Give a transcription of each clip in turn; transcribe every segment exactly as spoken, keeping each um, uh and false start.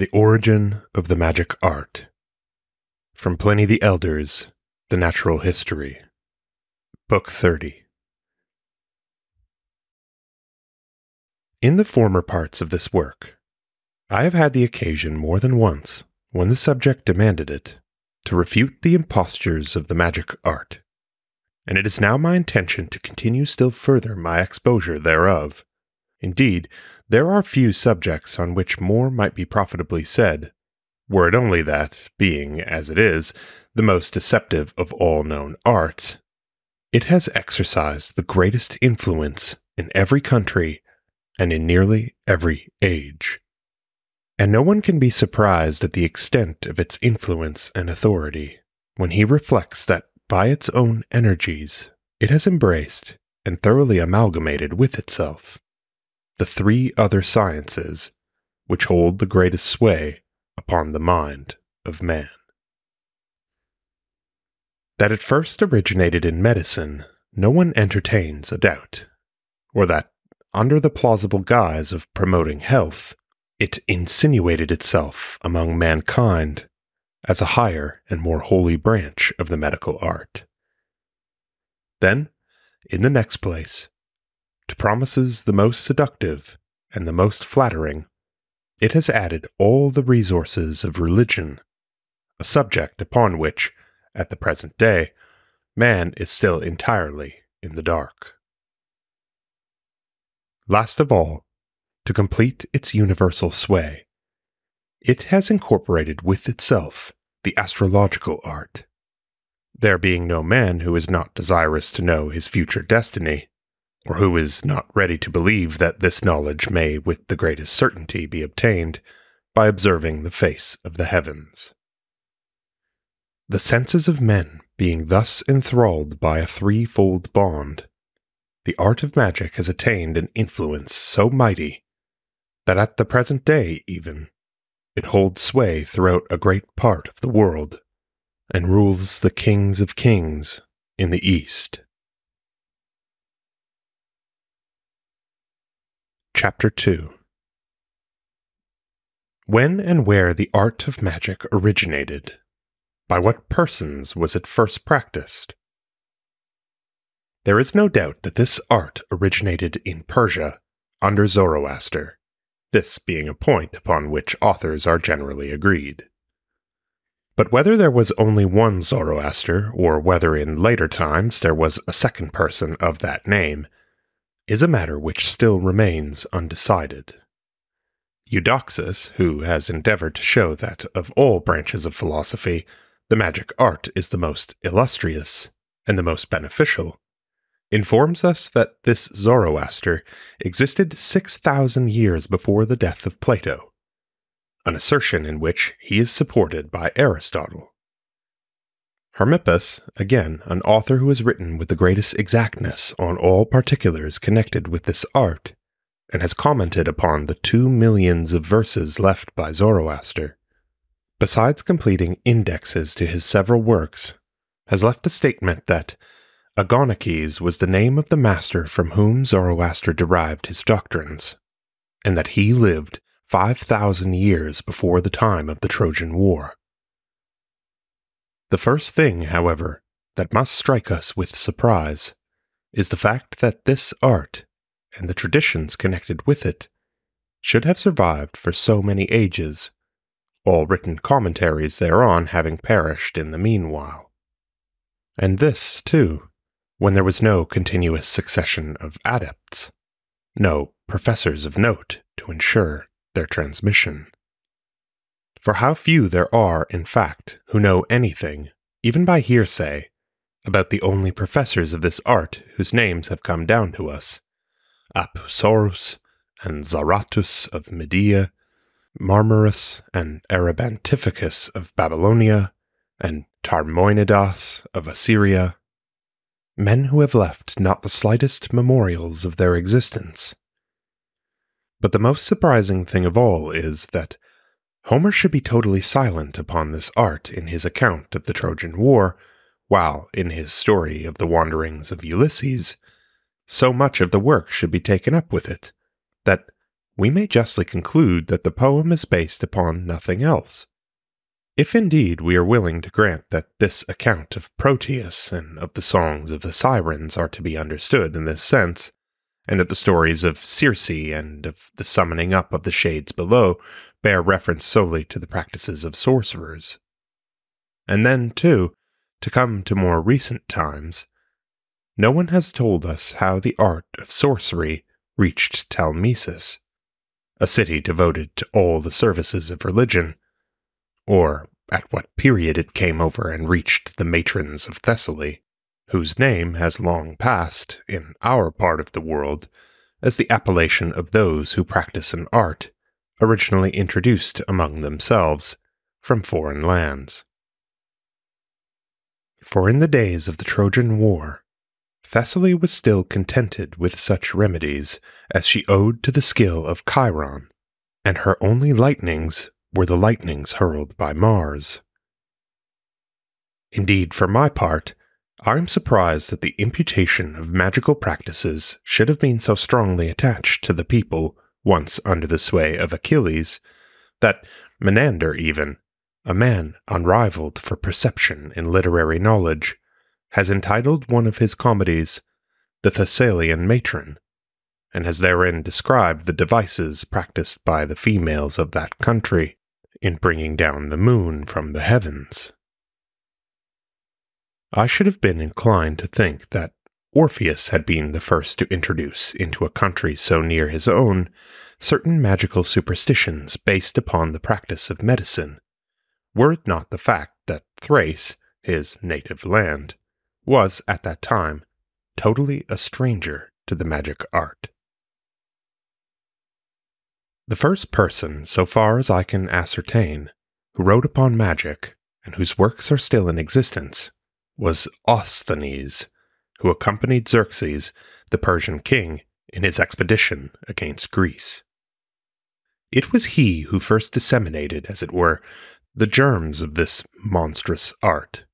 The Origin of the Magic Art. From Pliny the Elder's The Natural History, Book thirty. In the former parts of this work, I have had the occasion more than once, when the subject demanded it, to refute the impostures of the magic art, and it is now my intention to continue still further my exposure thereof. Indeed, there are few subjects on which more might be profitably said, were it only that, being, as it is, the most deceptive of all known arts, it has exercised the greatest influence in every country and in nearly every age, and no one can be surprised at the extent of its influence and authority, when he reflects that by its own energies it has embraced and thoroughly amalgamated with itself the three other sciences which hold the greatest sway upon the mind of man. That it first originated in medicine, no one entertains a doubt, or that, under the plausible guise of promoting health, it insinuated itself among mankind as a higher and more holy branch of the medical art. Then, in the next place, to promises the most seductive and the most flattering, it has added all the resources of religion, a subject upon which, at the present day, man is still entirely in the dark. Last of all, to complete its universal sway, it has incorporated with itself the astrological art, there being no man who is not desirous to know his future destiny, or who is not ready to believe that this knowledge may with the greatest certainty be obtained by observing the face of the heavens. The senses of men being thus enthralled by a threefold bond, the art of magic has attained an influence so mighty that at the present day even it holds sway throughout a great part of the world, and rules the kings of kings in the East. Chapter two. When and where the art of magic originated, by what persons was it first practiced? There is no doubt that this art originated in Persia, under Zoroaster, this being a point upon which authors are generally agreed. But whether there was only one Zoroaster, or whether in later times there was a second person of that name, is a matter which still remains undecided. Eudoxus, who has endeavored to show that of all branches of philosophy, the magic art is the most illustrious and the most beneficial, informs us that this Zoroaster existed six thousand years before the death of Plato, an assertion in which he is supported by Aristotle. Hermippus, again an author who has written with the greatest exactness on all particulars connected with this art, and has commented upon the two millions of verses left by Zoroaster, besides completing indexes to his several works, has left a statement that Agonaces was the name of the master from whom Zoroaster derived his doctrines, and that he lived five thousand years before the time of the Trojan War. The first thing, however, that must strike us with surprise is the fact that this art, and the traditions connected with it, should have survived for so many ages, all written commentaries thereon having perished in the meanwhile. And this, too, when there was no continuous succession of adepts, no professors of note to ensure their transmission. For how few there are, in fact, who know anything, even by hearsay, about the only professors of this art whose names have come down to us, Apusaurus and Zaratus of Media, Marmarus and Arabantificus of Babylonia, and Tarmoinidas of Assyria, men who have left not the slightest memorials of their existence. But the most surprising thing of all is that Homer should be totally silent upon this art in his account of the Trojan War, while, in his story of the wanderings of Ulysses, so much of the work should be taken up with it, that we may justly conclude that the poem is based upon nothing else. If indeed we are willing to grant that this account of Proteus and of the songs of the Sirens are to be understood in this sense, and that the stories of Circe and of the summoning up of the shades below bear reference solely to the practices of sorcerers. And then, too, to come to more recent times, no one has told us how the art of sorcery reached Telmesis, a city devoted to all the services of religion, or at what period it came over and reached the matrons of Thessaly, whose name has long passed, in our part of the world, as the appellation of those who practice an art, originally introduced among themselves, from foreign lands. For in the days of the Trojan War, Thessaly was still contented with such remedies as she owed to the skill of Chiron, and her only lightnings were the lightnings hurled by Mars. Indeed, for my part, I am surprised that the imputation of magical practices should have been so strongly attached to the people once under the sway of Achilles, that Menander even, a man unrivaled for perception in literary knowledge, has entitled one of his comedies The Thessalian Matron, and has therein described the devices practiced by the females of that country in bringing down the moon from the heavens. I should have been inclined to think that Orpheus had been the first to introduce into a country so near his own certain magical superstitions based upon the practice of medicine, were it not the fact that Thrace, his native land, was at that time totally a stranger to the magic art. The first person, so far as I can ascertain, who wrote upon magic, and whose works are still in existence, was Ostanes, who accompanied Xerxes, the Persian king, in his expedition against Greece. It was he who first disseminated, as it were, the germs of this monstrous art,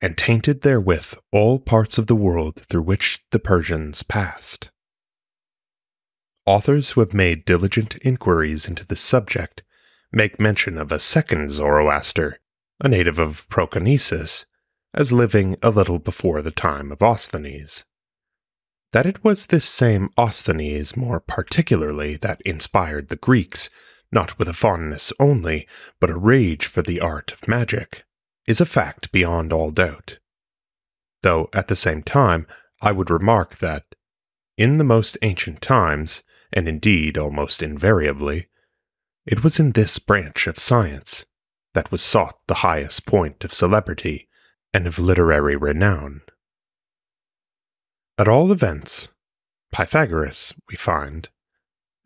and tainted therewith all parts of the world through which the Persians passed. Authors who have made diligent inquiries into this subject make mention of a second Zoroaster, a native of Proconnesus, as living a little before the time of Ostanes. That it was this same Ostanes more particularly that inspired the Greeks, not with a fondness only, but a rage for the art of magic, is a fact beyond all doubt. Though at the same time I would remark that, in the most ancient times, and indeed almost invariably, it was in this branch of science that was sought the highest point of celebrity and of literary renown. At all events, Pythagoras, we find,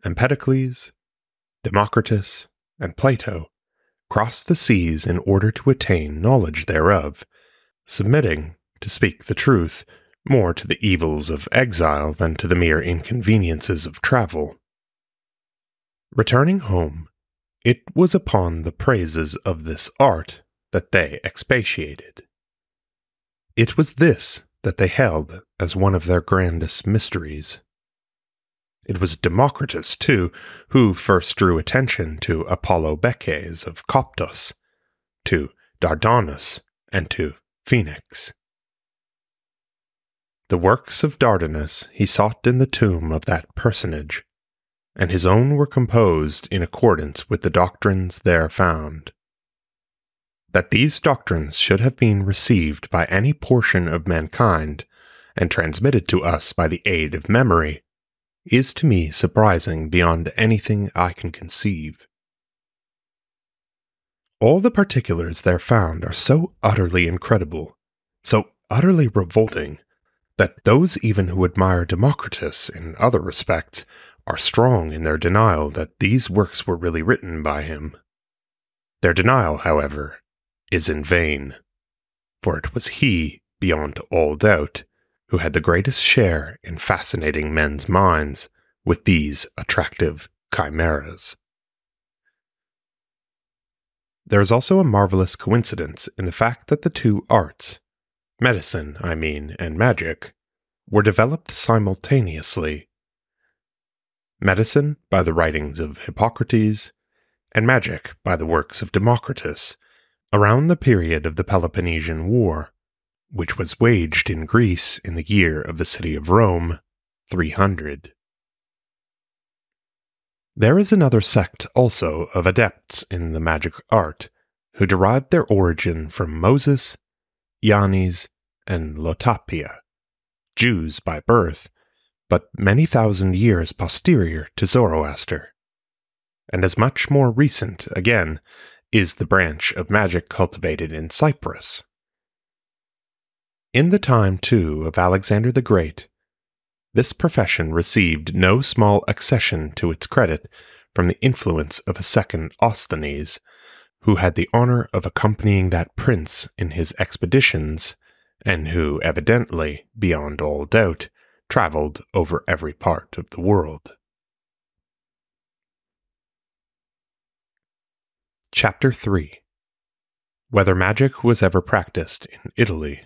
Empedocles, Democritus, and Plato crossed the seas in order to attain knowledge thereof, submitting, to speak the truth, more to the evils of exile than to the mere inconveniences of travel. Returning home, it was upon the praises of this art that they expatiated. It was this that they held as one of their grandest mysteries. It was Democritus, too, who first drew attention to Apolobeches of Coptos, to Dardanus, and to Phoenix. The works of Dardanus he sought in the tomb of that personage, and his own were composed in accordance with the doctrines there found. That these doctrines should have been received by any portion of mankind, and transmitted to us by the aid of memory, is to me surprising beyond anything I can conceive. All the particulars there found are so utterly incredible, so utterly revolting, that those even who admire Democritus in other respects are strong in their denial that these works were really written by him. Their denial, however, is in vain, for it was he, beyond all doubt, who had the greatest share in fascinating men's minds with these attractive chimeras. There is also a marvelous coincidence in the fact that the two arts, medicine, I mean, and magic, were developed simultaneously. medicine by the writings of Hippocrates, and magic by the works of Democritus, around the period of the Peloponnesian War, which was waged in Greece in the year of the city of Rome, three hundred. There is another sect also of adepts in the magic art, who derived their origin from Moses, Yanis, and Lotapia, Jews by birth, but many thousand years posterior to Zoroaster. And as much more recent, again, is the branch of magic cultivated in Cyprus. In the time, too, of Alexander the Great, this profession received no small accession to its credit from the influence of a second Ostanes, who had the honor of accompanying that prince in his expeditions, and who evidently, beyond all doubt, travelled over every part of the world. Chapter three. Whether magic was ever practiced in Italy.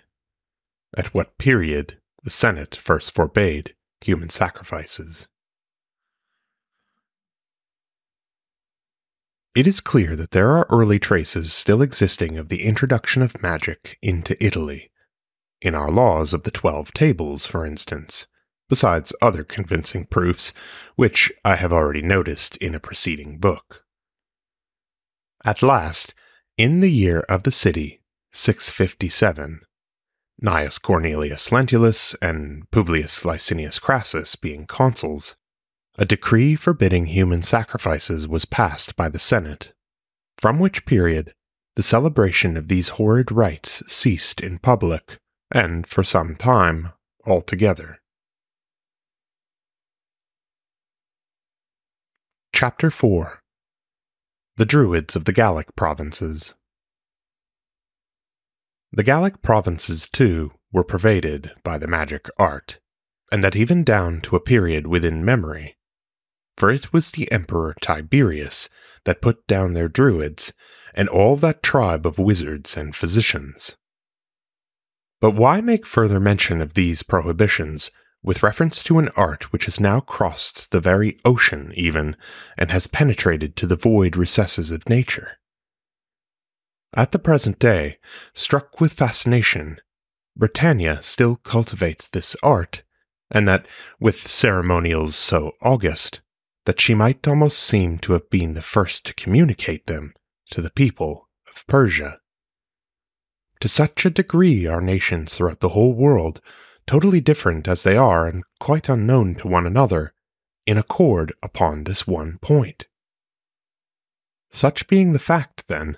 At what period the Senate first forbade human sacrifices. It is clear that there are early traces still existing of the introduction of magic into Italy, in our laws of the Twelve Tables, for instance, besides other convincing proofs, which I have already noticed in a preceding book. At last, in the year of the city, six fifty-seven, Gnaeus Cornelius Lentulus and Publius Licinius Crassus being consuls, a decree forbidding human sacrifices was passed by the Senate, from which period the celebration of these horrid rites ceased in public, and for some time altogether. Chapter four. The Druids of the Gallic Provinces. The Gallic provinces, too, were pervaded by the magic art, and that even down to a period within memory, for it was the Emperor Tiberius that put down their Druids, and all that tribe of wizards and physicians. But why make further mention of these prohibitions with reference to an art which has now crossed the very ocean even, and has penetrated to the void recesses of nature? At the present day, struck with fascination, Britannia still cultivates this art, and that with ceremonials so august, that she might almost seem to have been the first to communicate them to the people of Persia. To such a degree are nations throughout the whole world, totally different as they are and quite unknown to one another, in accord upon this one point. Such being the fact, then,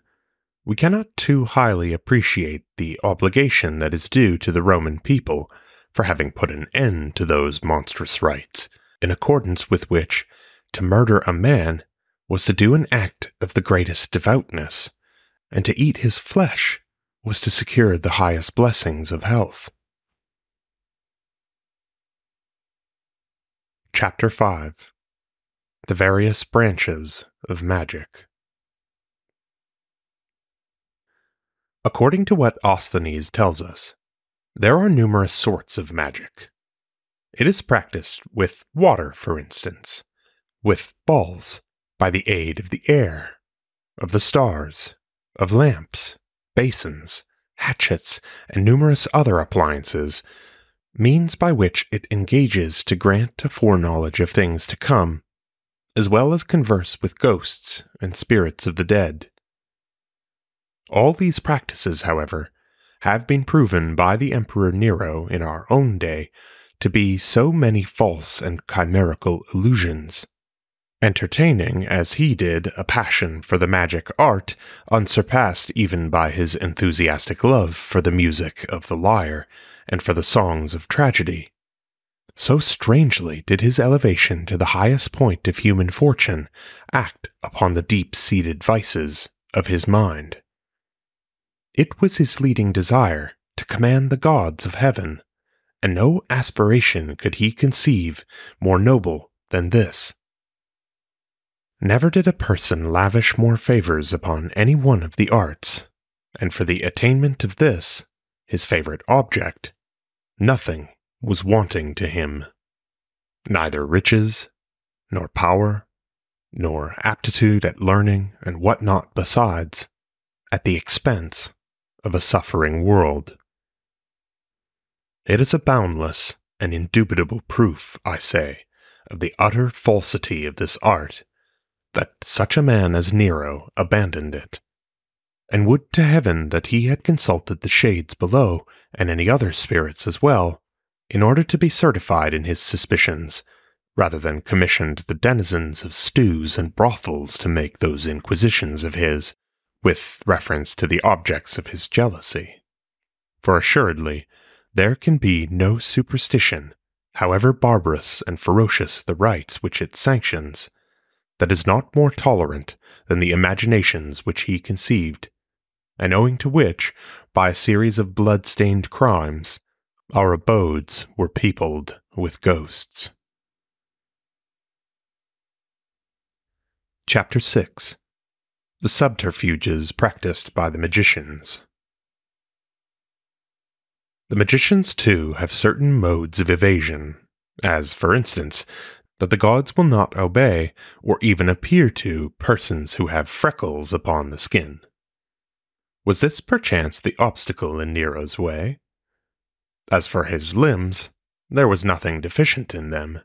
we cannot too highly appreciate the obligation that is due to the Roman people for having put an end to those monstrous rites, in accordance with which to murder a man was to do an act of the greatest devoutness, and to eat his flesh was to secure the highest blessings of health. Chapter five. The Various Branches of Magic. According to what Ostanes tells us, there are numerous sorts of magic. It is practiced with water, for instance, with balls, by the aid of the air, of the stars, of lamps, basins, hatchets, and numerous other appliances, means by which it engages to grant a foreknowledge of things to come, as well as converse with ghosts and spirits of the dead. All these practices, however, have been proven by the Emperor Nero in our own day to be so many false and chimerical illusions, entertaining, as he did, a passion for the magic art unsurpassed even by his enthusiastic love for the music of the lyre and for the songs of tragedy. So strangely did his elevation to the highest point of human fortune act upon the deep-seated vices of his mind. It was his leading desire to command the gods of heaven, and no aspiration could he conceive more noble than this. Never did a person lavish more favors upon any one of the arts, and for the attainment of this, his favorite object, nothing was wanting to him, neither riches, nor power, nor aptitude at learning and what not besides, at the expense of a suffering world. It is a boundless and indubitable proof, I say, of the utter falsity of this art, that such a man as Nero abandoned it, and would to heaven that he had consulted the shades below, and any other spirits as well, in order to be certified in his suspicions, rather than commissioned the denizens of stews and brothels to make those inquisitions of his, with reference to the objects of his jealousy. For assuredly, there can be no superstition, however barbarous and ferocious the rites which it sanctions, that is not more tolerant than the imaginations which he conceived, and owing to which, by a series of blood-stained crimes, our abodes were peopled with ghosts. Chapter six. The subterfuges practiced by the magicians. The magicians, too, have certain modes of evasion, as, for instance, that the gods will not obey, or even appear to, persons who have freckles upon the skin. Was this perchance the obstacle in Nero's way? As for his limbs, there was nothing deficient in them,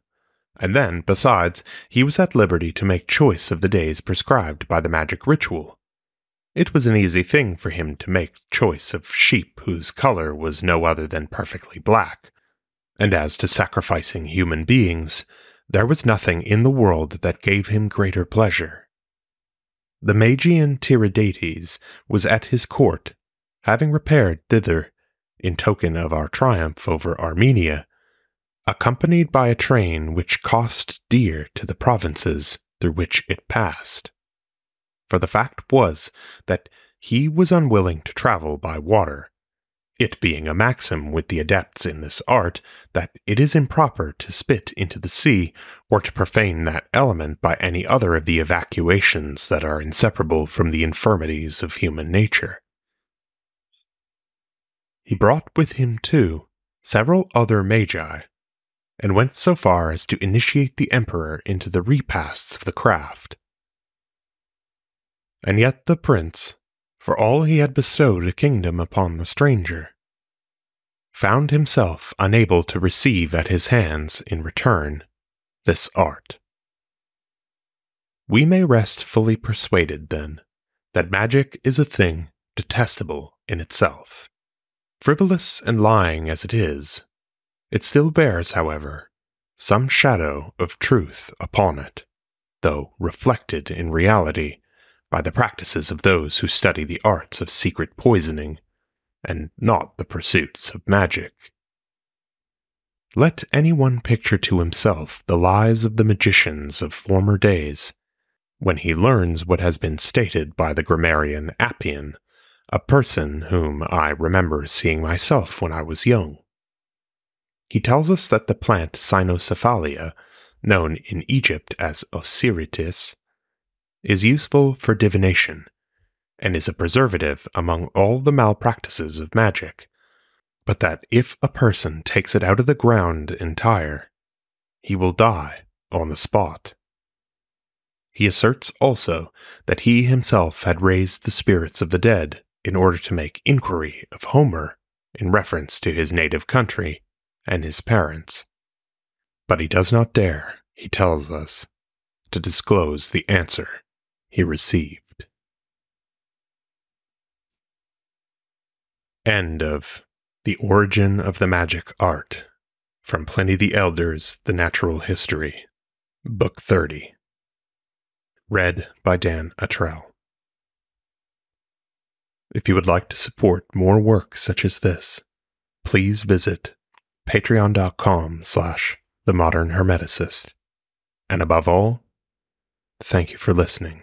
and then, besides, he was at liberty to make choice of the days prescribed by the magic ritual. It was an easy thing for him to make choice of sheep whose color was no other than perfectly black, and as to sacrificing human beings, there was nothing in the world that gave him greater pleasure. The Magian Tiridates was at his court, having repaired thither, in token of our triumph over Armenia, accompanied by a train which cost dear to the provinces through which it passed. For the fact was that he was unwilling to travel by water, it being a maxim with the adepts in this art that it is improper to spit into the sea or to profane that element by any other of the evacuations that are inseparable from the infirmities of human nature. He brought with him, too, several other magi, and went so far as to initiate the emperor into the repasts of the craft. And yet the prince, for all he had bestowed a kingdom upon the stranger, found himself unable to receive at his hands, in return, this art. We may rest fully persuaded, then, that magic is a thing detestable in itself. Frivolous and lying as it is, it still bears, however, some shadow of truth upon it, though reflected in reality by the practices of those who study the arts of secret poisoning, and not the pursuits of magic. Let any one picture to himself the lies of the magicians of former days, when he learns what has been stated by the grammarian Appian, a person whom I remember seeing myself when I was young. He tells us that the plant cynocephalia, known in Egypt as osiritis, is useful for divination, and is a preservative among all the malpractices of magic, but that if a person takes it out of the ground entire, he will die on the spot. He asserts also that he himself had raised the spirits of the dead in order to make inquiry of Homer in reference to his native country and his parents. But he does not dare, he tells us, to disclose the answer he received. End of The Origin of the Magic Art, from Pliny the Elder's The Natural History, Book thirty. Read by Dan Attrell. If you would like to support more work such as this, please visit patreon.com slash the modern hermeticist. And above all, thank you for listening.